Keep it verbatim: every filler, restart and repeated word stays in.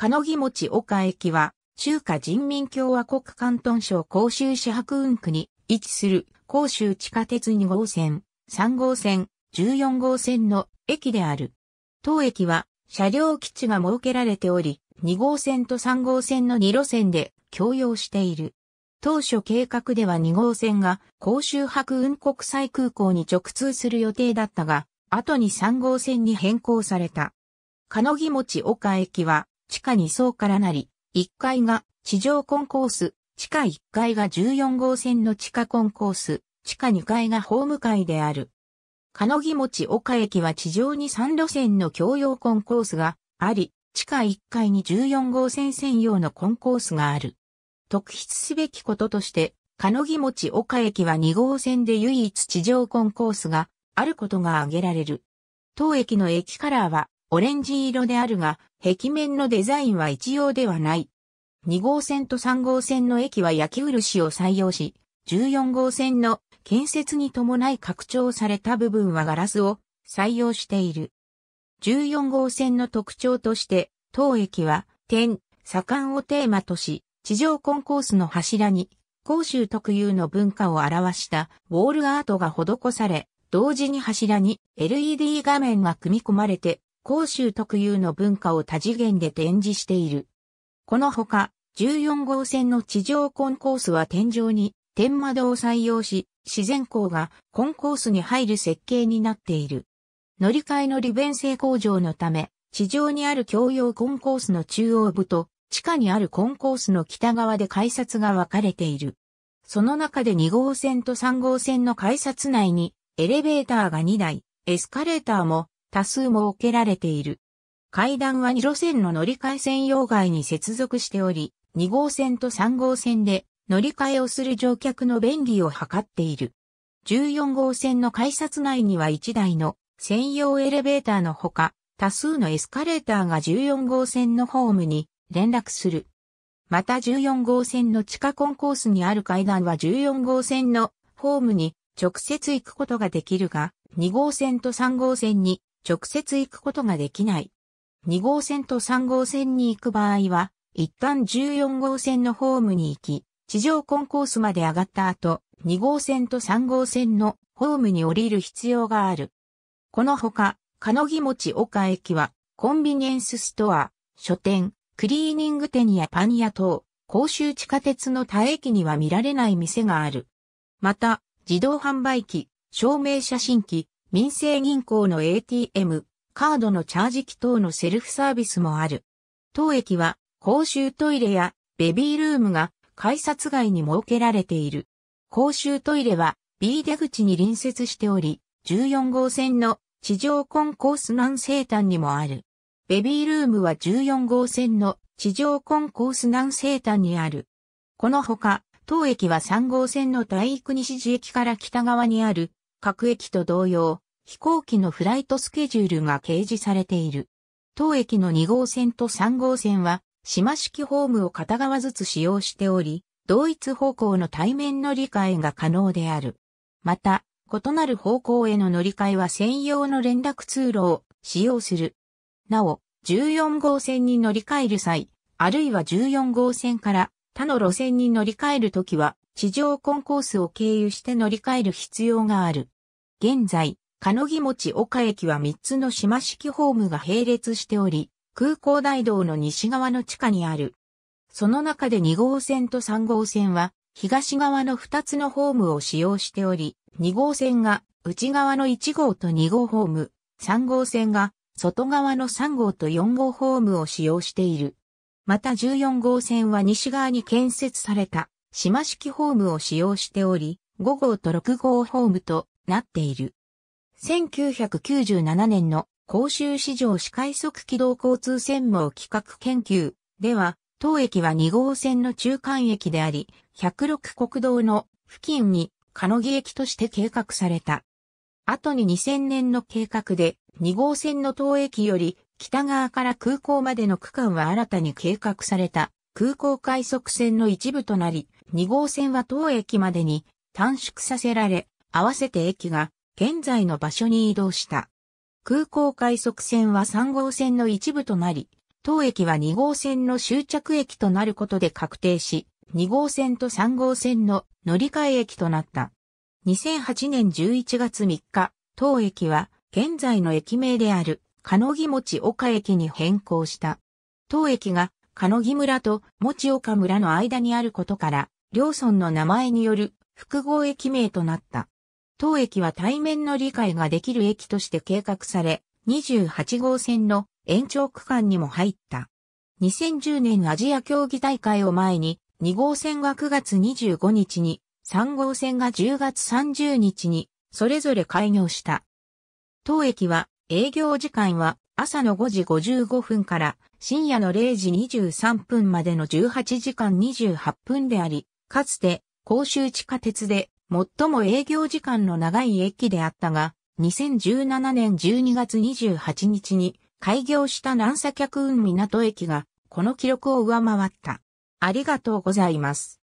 鹿木持岡駅は、中華人民共和国広東省広州市白雲区に位置する広州地下鉄に号線、さん号線、じゅうよん号線の駅である。当駅は車両基地が設けられており、に号線とさん号線のに路線で共用している。当初計画ではに号線が広州白雲国際空港に直通する予定だったが、後にさん号線に変更された。鹿木持岡駅は地下に層からなり、いっかいが地上コンコース、地下いっかいがじゅうよん号線の地下コンコース、地下にかいがホーム階である。鹿木持岡駅は地上にさん路線の共用コンコースがあり、地下いっかいにじゅうよん号線専用のコンコースがある。特筆すべきこととして、鹿木持岡駅はに号線で唯一地上コンコースがあることが挙げられる。当駅の駅カラーはオレンジ色であるが、壁面のデザインは一様ではない。に号線とさん号線の駅は焼き漆を採用し、じゅうよん号線の建設に伴い拡張された部分はガラスを採用している。じゅうよん号線の特徴として、当駅は天、左官をテーマとし、地上コンコースの柱に、広州特有の文化を表したウォールアートが施され、同時に柱に エルイーディー 画面が組み込まれて、広州特有の文化を多次元で展示している。このほか、じゅうよん号線の地上コンコースは天井に天窓を採用し、自然光がコンコースに入る設計になっている。乗り換えの利便性向上のため、地上にある共用コンコースの中央部と、地下にあるコンコースの北側で改札が分かれている。その中でに号線とさん号線の改札内に、エレベーターがに台、エスカレーターも、多数設けられている。階段はに路線の乗り換え専用街に接続しており、に号線とさん号線で乗り換えをする乗客の便利を図っている。じゅうよん号線の改札内にはいち台の専用エレベーターのほか、多数のエスカレーターがじゅうよん号線のホームに連絡する。またじゅうよん号線の地下コンコースにある階段はじゅうよん号線のホームに直接行くことができるが、に号線とさん号線に直接行くことができない。に号線とさん号線に行く場合は、一旦じゅうよん号線のホームに行き、地上コンコースまで上がった後、に号線とさん号線のホームに降りる必要がある。このほか、鹿木持岡駅は、コンビニエンスストア、書店、クリーニング店やパン屋等、広州地下鉄の他駅には見られない店がある。また、自動販売機、証明写真機、民生銀行の エーティーエム、カードのチャージ機等のセルフサービスもある。当駅は公衆トイレやベビールームが改札外に設けられている。公衆トイレは B 出口に隣接しており、じゅうよん号線の地上コンコース南西端にもある。ベビールームはじゅうよん号線の地上コンコース南西端にある。このほか、当駅はさん号線の体育西寺駅から北側にある。各駅と同様、飛行機のフライトスケジュールが掲示されている。当駅のに号線とさん号線は、島式ホームを片側ずつ使用しており、同一方向の対面乗り換えが可能である。また、異なる方向への乗り換えは専用の連絡通路を使用する。なお、じゅうよん号線に乗り換える際、あるいはじゅうよん号線から他の路線に乗り換えるときは、地上コンコースを経由して乗り換える必要がある。現在、鹿木持岡駅はみっつの島式ホームが並列しており、空港大道の西側の地下にある。その中でに号線とさん号線は、東側のふたつのホームを使用しており、に号線が内側のいち号とに号ホーム、さん号線が外側のさん号とよん号ホームを使用している。またじゅうよん号線は西側に建設された。島式ホームを使用しており、ご号とろく号ホームとなっている。せんきゅうひゃくきゅうじゅうななねんの広州市場市快速機動交通専門企画研究では、当駅はに号線の中間駅であり、ひゃくろく国道の付近に鹿木駅として計画された。後ににせんねんの計画で、に号線の当駅より北側から空港までの区間は新たに計画された。空港快速線の一部となり、に号線は当駅までに短縮させられ、合わせて駅が現在の場所に移動した。空港快速線はさん号線の一部となり、当駅はに号線の終着駅となることで確定し、に号線とさん号線の乗り換え駅となった。にせんはちねんじゅういちがつみっか、当駅は現在の駅名である、鹿木餅岡駅に変更した。当駅が鹿木村と餅岡村の間にあることから、両村の名前による複合駅名となった。当駅は対面の理解ができる駅として計画され、にじゅうはち号線の延長区間にも入った。にせんじゅうねんアジア競技大会を前に、に号線がくがつにじゅうごにちに、さん号線がじゅうがつさんじゅうにちに、それぞれ開業した。当駅は、営業時間は朝のごじごじゅうごふんから深夜のれいじにじゅうさんぷんまでのじゅうはちじかんにじゅうはっぷんであり、かつて甲州地下鉄で最も営業時間の長い駅であったが、にせんじゅうななねんじゅうにがつにじゅうはちにちに開業した南左客運港駅がこの記録を上回った。ありがとうございます。